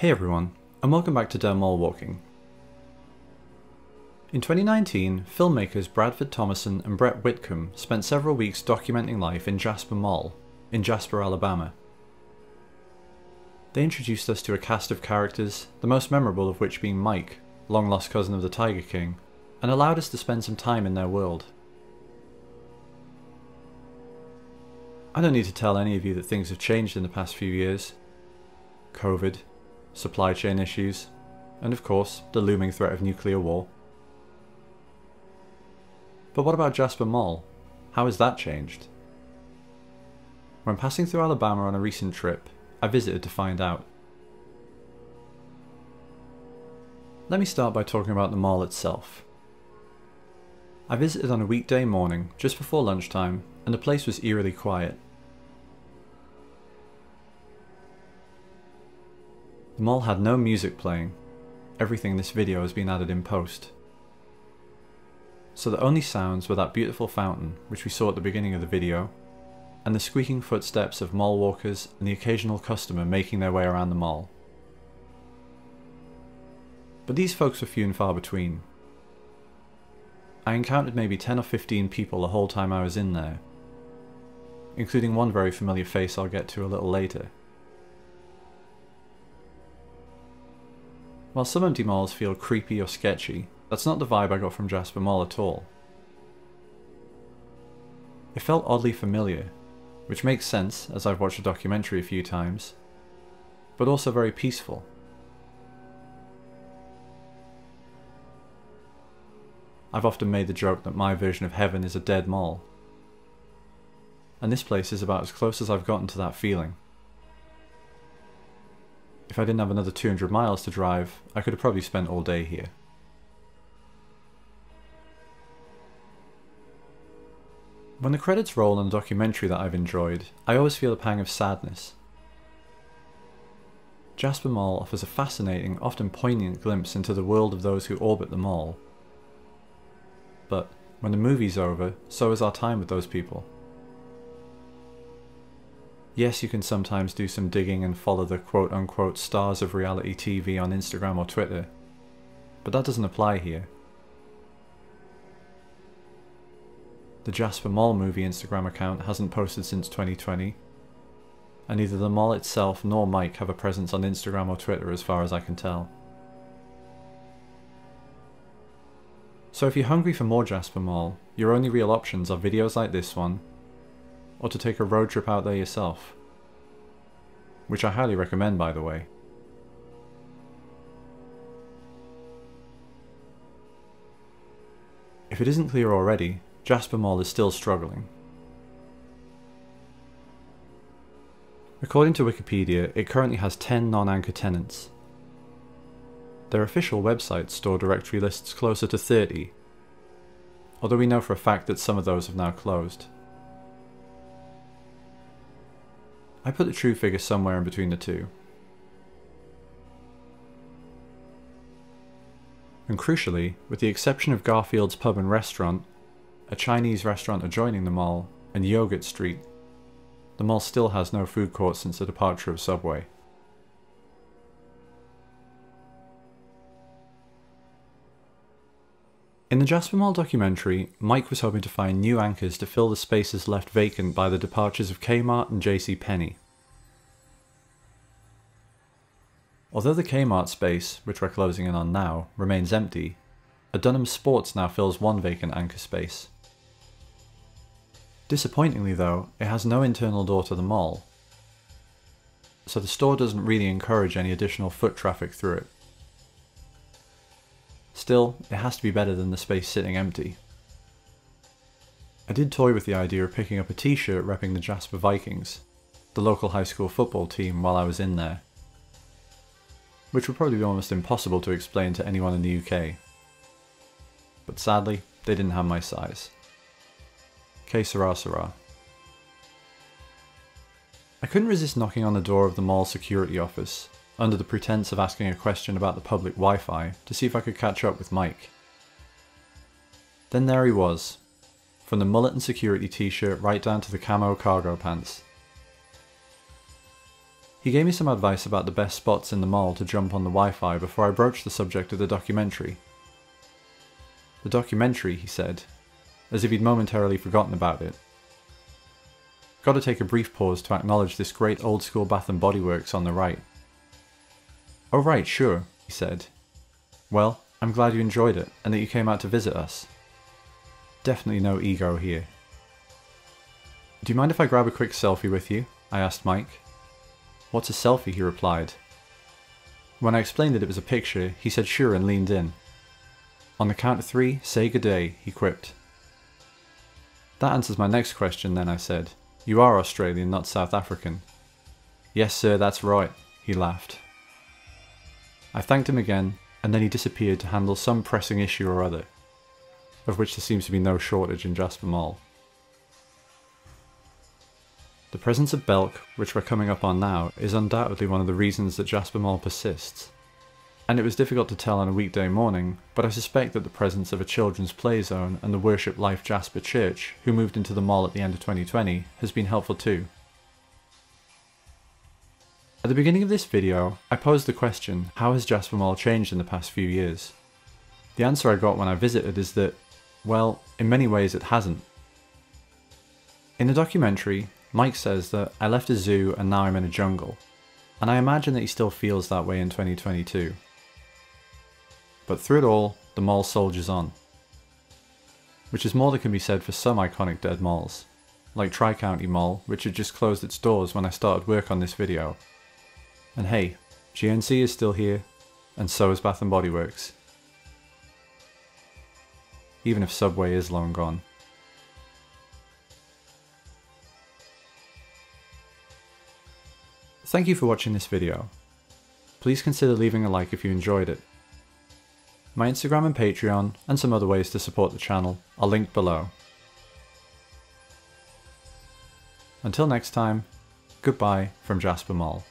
Hey everyone, and welcome back to Dead Mall Walking. In 2019, filmmakers Bradford Thomason and Brett Whitcomb spent several weeks documenting life in Jasper Mall, in Jasper, Alabama. They introduced us to a cast of characters, the most memorable of which being Mike, long-lost cousin of the Tiger King, and allowed us to spend some time in their world. I don't need to tell any of you that things have changed in the past few years. COVID, supply chain issues, and of course, the looming threat of nuclear war. But what about Jasper Mall? How has that changed? When passing through Alabama on a recent trip, I visited to find out. Let me start by talking about the mall itself. I visited on a weekday morning, just before lunchtime, and the place was eerily quiet. The mall had no music playing. Everything in this video has been added in post. So the only sounds were that beautiful fountain, which we saw at the beginning of the video, and the squeaking footsteps of mall walkers and the occasional customer making their way around the mall. But these folks were few and far between. I encountered maybe 10 or 15 people the whole time I was in there, including one very familiar face I'll get to a little later. While some empty malls feel creepy or sketchy, that's not the vibe I got from Jasper Mall at all. It felt oddly familiar, which makes sense as I've watched the documentary a few times, but also very peaceful. I've often made the joke that my version of heaven is a dead mall, and this place is about as close as I've gotten to that feeling. If I didn't have another 200 miles to drive, I could have probably spent all day here. When the credits roll on a documentary that I've enjoyed, I always feel a pang of sadness. Jasper Mall offers a fascinating, often poignant glimpse into the world of those who orbit the mall. But when the movie's over, so is our time with those people. Yes, you can sometimes do some digging and follow the quote-unquote stars of reality TV on Instagram or Twitter, but that doesn't apply here. The Jasper Mall movie Instagram account hasn't posted since 2020, and neither the mall itself nor Mike have a presence on Instagram or Twitter as far as I can tell. So if you're hungry for more Jasper Mall, your only real options are videos like this one, or to take a road trip out there yourself, which I highly recommend, by the way. If it isn't clear already, Jasper Mall is still struggling. According to Wikipedia, it currently has 10 non-anchor tenants. Their official websites store directory lists closer to 30, although we know for a fact that some of those have now closed. I put the true figure somewhere in between the two. And crucially, with the exception of Garfield's pub and restaurant, a Chinese restaurant adjoining the mall, and Yogurt Street, the mall still has no food court since the departure of Subway. In the Jasper Mall documentary, Mike was hoping to find new anchors to fill the spaces left vacant by the departures of Kmart and JCPenney. Although the Kmart space, which we're closing in on now, remains empty, a Dunham Sports now fills one vacant anchor space. Disappointingly though, it has no internal door to the mall, so the store doesn't really encourage any additional foot traffic through it. Still, it has to be better than the space sitting empty. I did toy with the idea of picking up a t-shirt repping the Jasper Vikings, the local high school football team, while I was in there, which would probably be almost impossible to explain to anyone in the UK. But sadly, they didn't have my size. Que sera, sera. I couldn't resist knocking on the door of the mall security office, under the pretense of asking a question about the public Wi-Fi to see if I could catch up with Mike. Then there he was, from the mullet and security t-shirt right down to the camo cargo pants. He gave me some advice about the best spots in the mall to jump on the Wi-Fi before I broached the subject of the documentary. The documentary, he said, as if he'd momentarily forgotten about it. Gotta take a brief pause to acknowledge this great old school Bath and Body Works on the right. Oh right, sure, he said. Well, I'm glad you enjoyed it and that you came out to visit us. Definitely no ego here. Do you mind if I grab a quick selfie with you? I asked Mike. What's a selfie? He replied. When I explained that it was a picture, he said sure and leaned in. On the count of three, say good day, he quipped. That answers my next question then, I said. You are Australian, not South African. Yes sir, that's right, he laughed. I thanked him again, and then he disappeared to handle some pressing issue or other, of which there seems to be no shortage in Jasper Mall. The presence of Belk, which we're coming up on now, is undoubtedly one of the reasons that Jasper Mall persists, and it was difficult to tell on a weekday morning, but I suspect that the presence of a children's play zone and the Worship Life Jasper Church, who moved into the mall at the end of 2020, has been helpful too. At the beginning of this video, I posed the question, how has Jasper Mall changed in the past few years? The answer I got when I visited is that, well, in many ways it hasn't. In the documentary, Mike says that I left a zoo and now I'm in a jungle, and I imagine that he still feels that way in 2022. But through it all, the mall soldiers on. Which is more than can be said for some iconic dead malls, like Tri-County Mall, which had just closed its doors when I started work on this video. And hey, GNC is still here, and so is Bath & Body Works. Even if Subway is long gone. Thank you for watching this video. Please consider leaving a like if you enjoyed it. My Instagram and Patreon, and some other ways to support the channel, are linked below. Until next time, goodbye from Jasper Mall.